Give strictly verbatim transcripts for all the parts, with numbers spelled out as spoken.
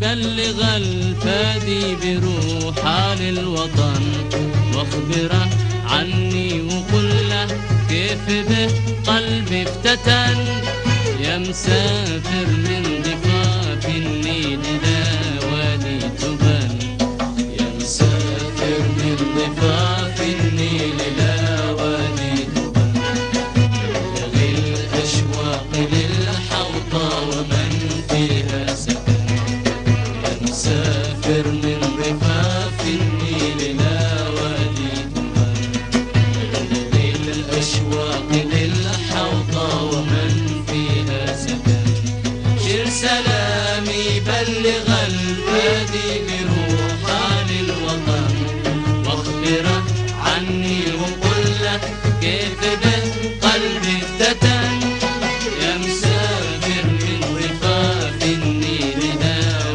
بلغ الفادي بروحه للوطن، واخبره عني وقل له كيف به قلبي افتتن. يا مسافر من ضفاف النيل إلى وادي تبن، يا مسافر من ضفاف النيل إلى وادي تبن، يبتغي الأشواق للحوطة ومن فيها سكن. يا مسافر من ضفاف النيل إلى وادي تبن، يبتغي الأشواق للحوطة ومن سلامي بلغ الفادي بروحه للوطن، واخبره عني وقل له كيف به قلبي افتتن. يا مسافر من ضفاف النيل إلى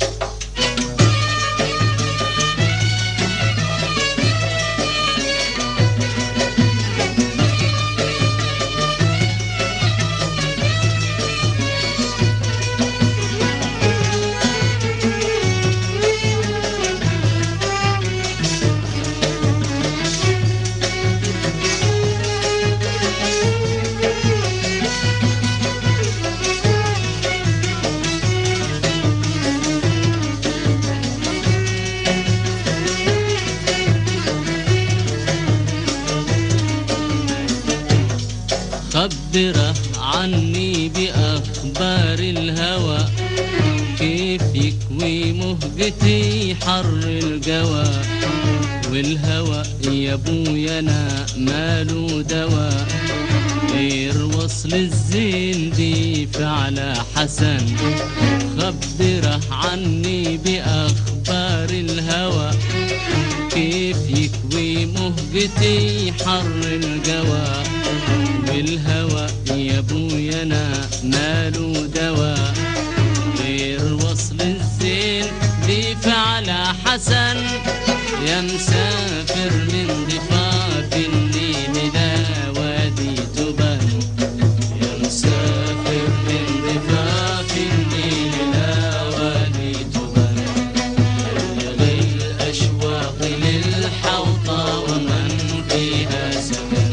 وادي تبن، خبره عني بأخبار الهوى، كيف يكوي مهجتي حر الجوى. والهوى يا ابويا انا ماله دوا غير وصل الزين دي فعلى حسن. خبره عني بأخبار الهوى، كيف يكوي مهجتي حر الجوى. والهوى يا ابويا انا ماله دوا غير وصل الزين لي فعلى حسن. يا مسافر من ضفاف النيل إلى وادي تبن، يا مسافر من ضفاف النيل إلى وادي تبن، يبتغي الأشواق للحوطة ومن فيها سكن.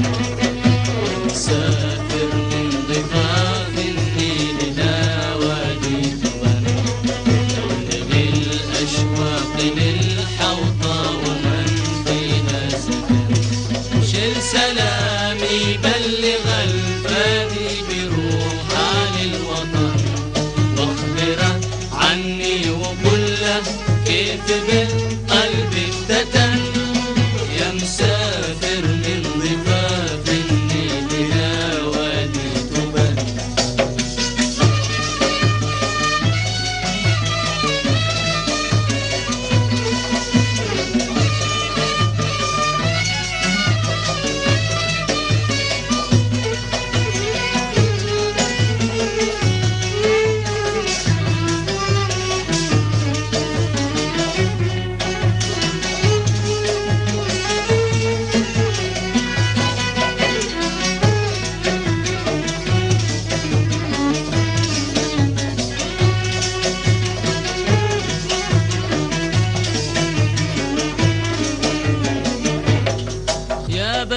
مسافر من ضفاف النيل إلى وادي تبن، يبتغي الأشواق للحوطة ومن فيها سكن. شل سلامي بلغ الفادي بروحه للوطن، واخبره عني وقل له كيف بالقلب افتتن. يا مسافر من ضفاف النيل إلى وادي تبن.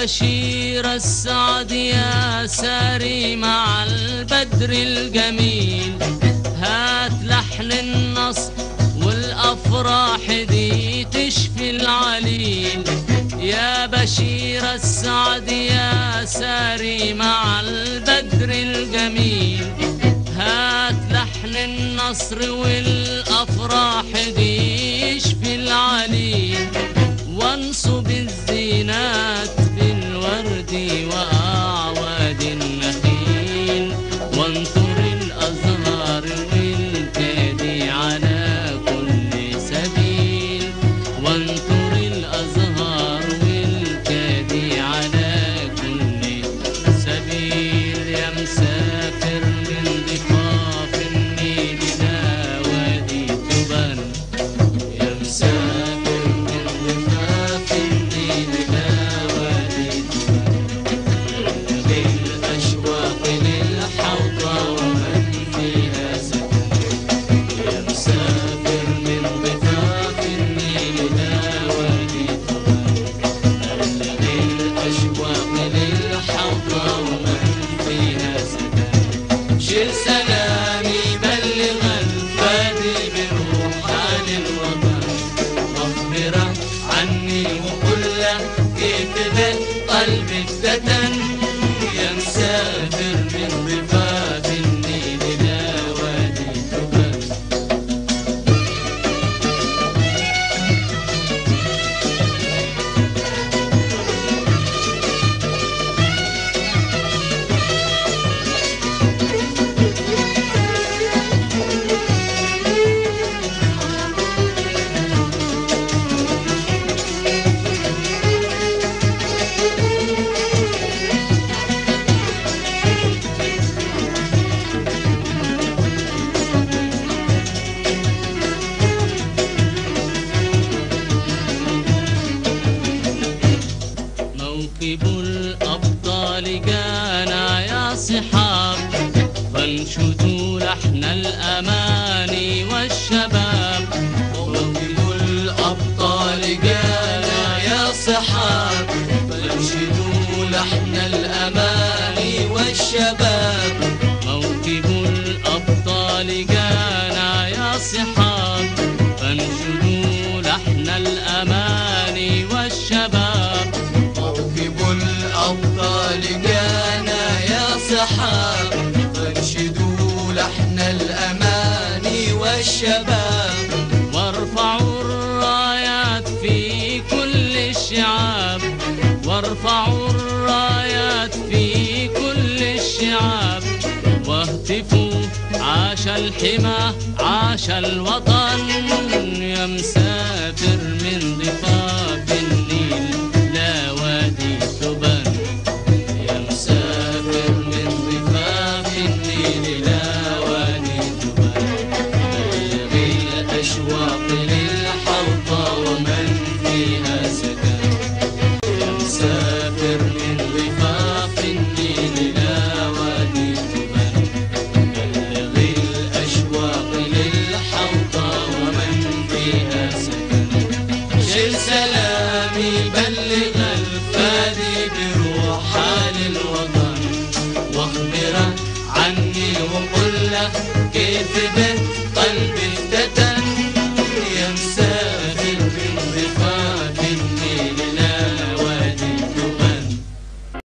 بشير السعدي يا ساري مع البدر الجميل، هات لحن النصر والأفراح دي تشفي العليل. يا بشير السعدي يا ساري مع البدر الجميل، هات لحن النصر والأفراح دي يشفي العليل. وانصب الزينات بالورد وأعواد النخيل، وانثر الأزهار والكادي على كل سبيل، وانثر الأزهار والكادي على كل سبيل. يا مسافر من ضفاف النيل إلى وادي تبن، يا مسافر رجالا يا صحاب، فانشدوا لحن الأماني والشباب، وقوموا الأبطال رجالا يا صحاب، فانشدوا لحن الأماني والشباب، موكب الأبطال رجالا يا صحاب، فانشدوا لحن الأماني والشباب، موكب الأبطال رجالا يا صحاب، فانشدوا لحن الأماني والشباب، وارفعوا الرايات في كل الشعاب، وارفعوا الرايات في كل الشعاب، واهتفوا عاش الحمى عاش الوطن، يمسافر من ضفاف النيل لا وادي ثبان، يمسافر من ضفاف النيل لا وادي ثبان، بلغي الأشواق للحوضة ومن فيها سكن، يمسافر من ضفاف النيل لا وادي ثبان، بلغي الأشواق للحوضة ومن فيها سكن، شل سلامي بلغ الفادي بروحان الوطن، واخبره عني وقل له كيف به